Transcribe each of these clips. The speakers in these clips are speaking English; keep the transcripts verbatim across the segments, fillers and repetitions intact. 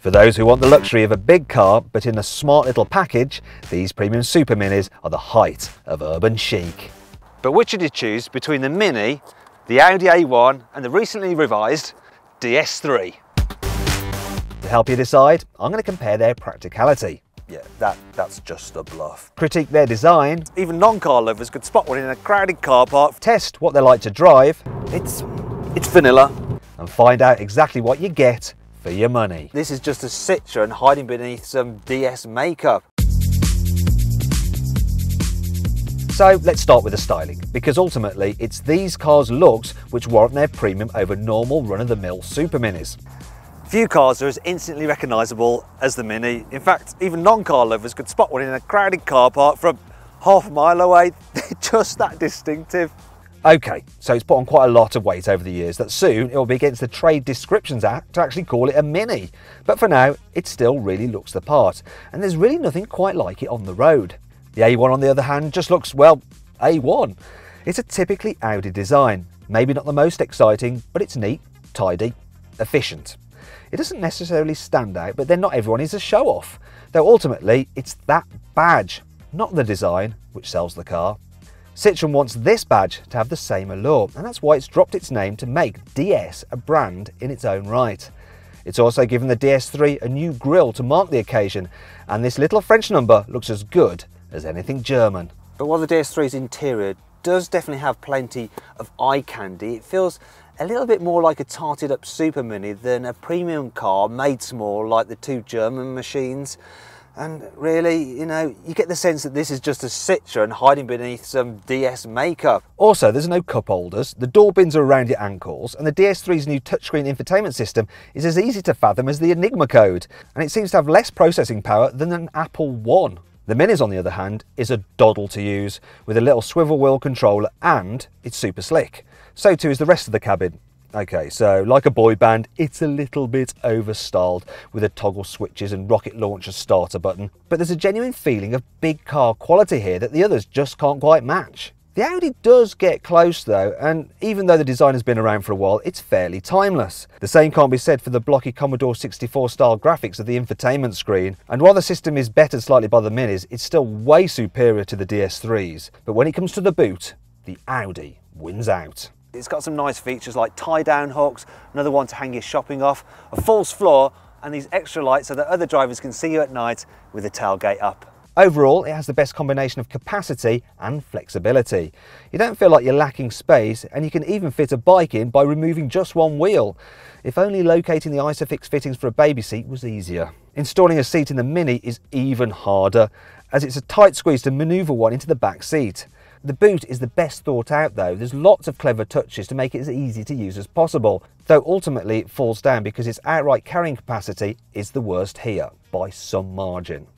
For those who want the luxury of a big car, but in a smart little package, these premium super minis are the height of urban chic. But which would you choose between the Mini, the Audi A one and the recently revised D S three? To help you decide, I'm going to compare their practicality. Yeah, that, that's just a bluff. Critique their design. Even non-car lovers could spot one in a crowded car park. Test what they're like to drive. It's, it's vanilla. And find out exactly what you get for your money. This is just a Citroen hiding beneath some D S makeup. So let's start with the styling, because ultimately it's these cars' looks which warrant their premium over normal run-of-the-mill super minis. Few cars are as instantly recognisable as the Mini. In fact, even non-car lovers could spot one in a crowded car park from half a mile away. They're just that distinctive. Okay, so it's put on quite a lot of weight over the years that soon it will be against the Trade Descriptions Act to actually call it a Mini. But for now, it still really looks the part, and there's really nothing quite like it on the road. The A one, on the other hand, just looks, well, A one. It's a typically Audi design. Maybe not the most exciting, but it's neat, tidy, efficient. It doesn't necessarily stand out, but then not everyone is a show-off. Though ultimately, it's that badge, not the design, which sells the car. Citroen wants this badge to have the same allure, and that's why it's dropped its name to make D S a brand in its own right. It's also given the D S three a new grille to mark the occasion, and this little French number looks as good as anything German. But while the D S three's interior does definitely have plenty of eye candy, it feels a little bit more like a tarted up super mini than a premium car made small like the two German machines. And really, you know, you get the sense that this is just a Citroen hiding beneath some D S makeup. Also, there's no cup holders, the door bins are around your ankles, and the D S three's new touchscreen infotainment system is as easy to fathom as the Enigma code, and it seems to have less processing power than an Apple one. The Mini's, on the other hand, is a doddle to use, with a little swivel wheel controller, and it's super slick. So too is the rest of the cabin. Okay, so like a boy band, it's a little bit overstyled with the toggle switches and rocket launcher starter button, but there's a genuine feeling of big car quality here that the others just can't quite match. The Audi does get close though, and even though the design has been around for a while, it's fairly timeless. The same can't be said for the blocky Commodore sixty-four style graphics of the infotainment screen, and while the system is bettered slightly by the Minis, it's still way superior to the D S threes, but when it comes to the boot, the Audi wins out. It's got some nice features like tie-down hooks, another one to hang your shopping off, a false floor, and these extra lights so that other drivers can see you at night with the tailgate up. Overall, it has the best combination of capacity and flexibility. You don't feel like you're lacking space, and you can even fit a bike in by removing just one wheel. If only locating the ISOFIX fittings for a baby seat was easier. Installing a seat in the Mini is even harder, as it's a tight squeeze to manoeuvre one into the back seat. The boot is the best thought out though. There's lots of clever touches to make it as easy to use as possible, though ultimately it falls down because its outright carrying capacity is the worst here, by some margin.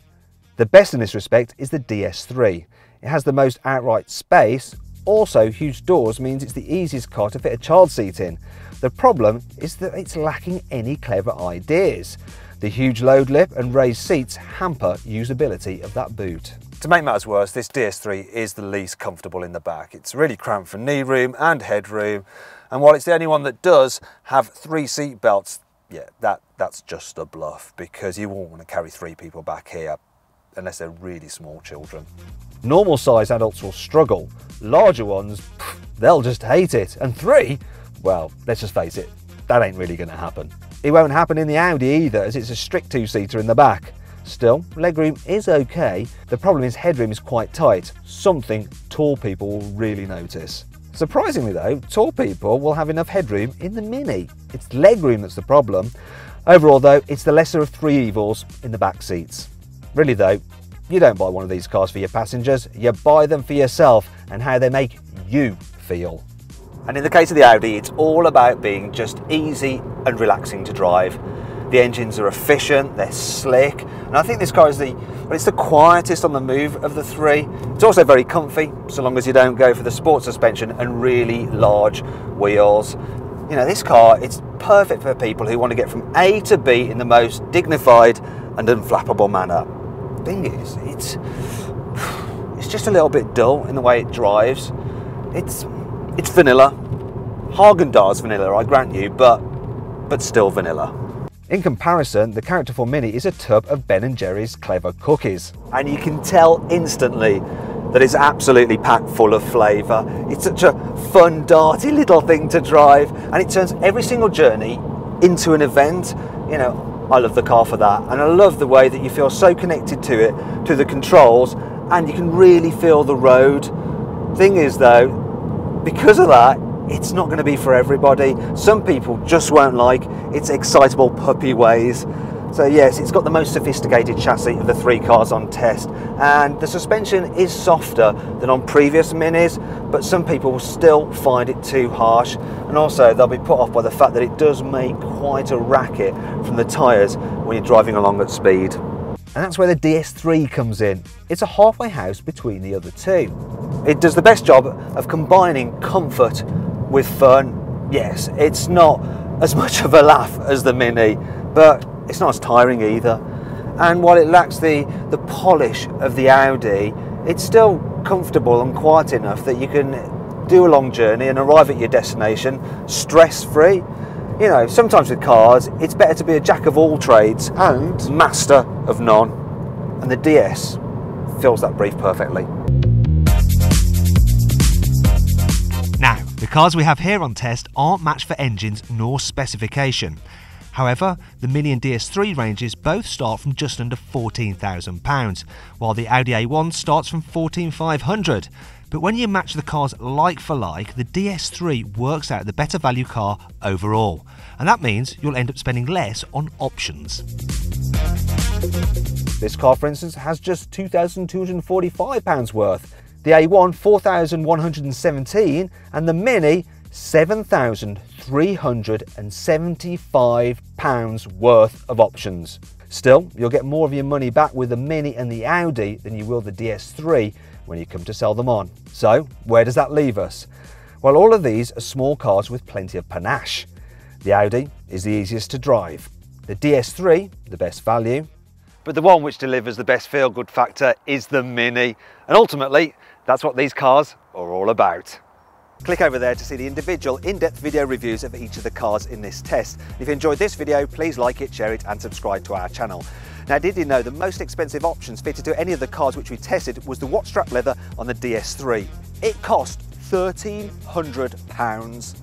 The best in this respect is the D S three. It has the most outright space, also huge doors means it's the easiest car to fit a child seat in. The problem is that it's lacking any clever ideas. The huge load lip and raised seats hamper usability of that boot. To make matters worse, this D S three is the least comfortable in the back. It's really cramped for knee room and headroom, and while it's the only one that does have three seat belts, yeah, that, that's just a bluff, because you won't want to carry three people back here, unless they're really small children. Normal size adults will struggle, larger ones, pff, they'll just hate it, and three, well, let's just face it, that ain't really going to happen. It won't happen in the Audi either, as it's a strict two-seater in the back. Still, legroom is okay, the problem is headroom is quite tight, something tall people will really notice. Surprisingly though, tall people will have enough headroom in the Mini. It's legroom that's the problem. Overall though, it's the lesser of three evils in the back seats. Really though, you don't buy one of these cars for your passengers, you buy them for yourself and how they make you feel. And in the case of the Audi, it's all about being just easy and relaxing to drive. The engines are efficient, they're slick, and I think this car is the, well, it's the quietest on the move of the three. It's also very comfy, so long as you don't go for the sport suspension and really large wheels. You know, this car, it's perfect for people who want to get from A to B in the most dignified and unflappable manner. The thing is, it's, it's just a little bit dull in the way it drives. It's, it's vanilla. Haagen-Dazs vanilla, I grant you, but, but still vanilla. In comparison, the Character four Mini is a tub of Ben and Jerry's clever cookies. And you can tell instantly that it's absolutely packed full of flavour. It's such a fun, darty little thing to drive, and it turns every single journey into an event. You know, I love the car for that, and I love the way that you feel so connected to it, to the controls, and you can really feel the road. Thing is though, because of that, it's not going to be for everybody. Some people just won't like its excitable puppy ways. So yes, it's got the most sophisticated chassis of the three cars on test, and the suspension is softer than on previous Minis, but some people will still find it too harsh, and also they'll be put off by the fact that it does make quite a racket from the tyres when you're driving along at speed. And that's where the D S three comes in. It's a halfway house between the other two. It does the best job of combining comfort with fun. Yes, it's not as much of a laugh as the Mini, but it's not as tiring either. And while it lacks the, the polish of the Audi, it's still comfortable and quiet enough that you can do a long journey and arrive at your destination stress-free. You know, sometimes with cars, it's better to be a jack of all trades and master of none. And the D S fills that brief perfectly. The cars we have here on test aren't matched for engines nor specification. However, the Mini and D S three ranges both start from just under fourteen thousand pounds, while the Audi A one starts from fourteen thousand five hundred pounds. But when you match the cars like for like, the D S three works out the better value car overall. And that means you'll end up spending less on options. This car, for instance, has just two thousand two hundred and forty-five pounds worth. The A one four thousand one hundred and seventeen pounds and the Mini seven thousand three hundred and seventy-five pounds worth of options. Still, you'll get more of your money back with the Mini and the Audi than you will the D S three when you come to sell them on. So, where does that leave us? Well, all of these are small cars with plenty of panache. The Audi is the easiest to drive, the D S three the best value, but the one which delivers the best feel-good factor is the Mini. And ultimately, that's what these cars are all about. Click over there to see the individual in-depth video reviews of each of the cars in this test. If you enjoyed this video, please like it, share it and subscribe to our channel. Now, did you know the most expensive options fitted to any of the cars which we tested was the watch strap leather on the D S three? It cost one thousand three hundred pounds.